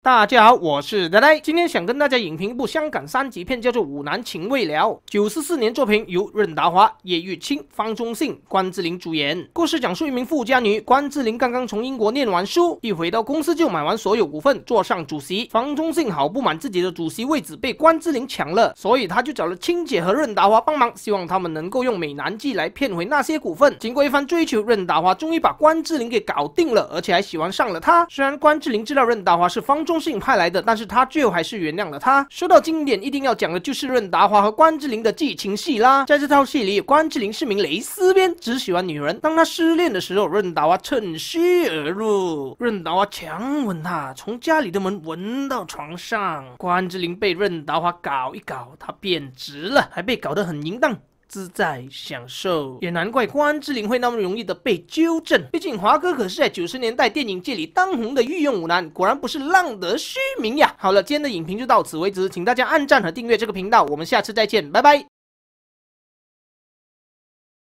大家好，我是呆呆，今天想跟大家影评一部香港三级片，叫做《舞男情未了》。94年作品，由任达华、叶玉卿、方中信、关之琳主演。故事讲述一名富家女关之琳刚刚从英国念完书，一回到公司就买完所有股份，坐上主席。方中信好不满自己的主席位置被关之琳抢了，所以他就找了青姐和任达华帮忙，希望他们能够用美男计来骗回那些股份。经过一番追求，任达华终于把关之琳给搞定了，而且还喜欢上了她。虽然关之琳知道任达华是方中信派来的，但是他最后还是原谅了他。说到经典，一定要讲的就是任达华和关之琳的激情戏啦。在这套戏里，关之琳是名蕾丝边，只喜欢女人。当他失恋的时候，任达华趁虚而入，任达华强吻她，从家里的门吻到床上。关之琳被任达华搞一搞，她变直了，还被搞得很淫荡。 自在享受，也难怪关之琳会那么容易的被纠正。毕竟华哥可是在90年代电影界里当红的御用舞男，果然不是浪得虚名呀。好了，今天的影评就到此为止，请大家按赞和订阅这个频道，我们下次再见，拜拜。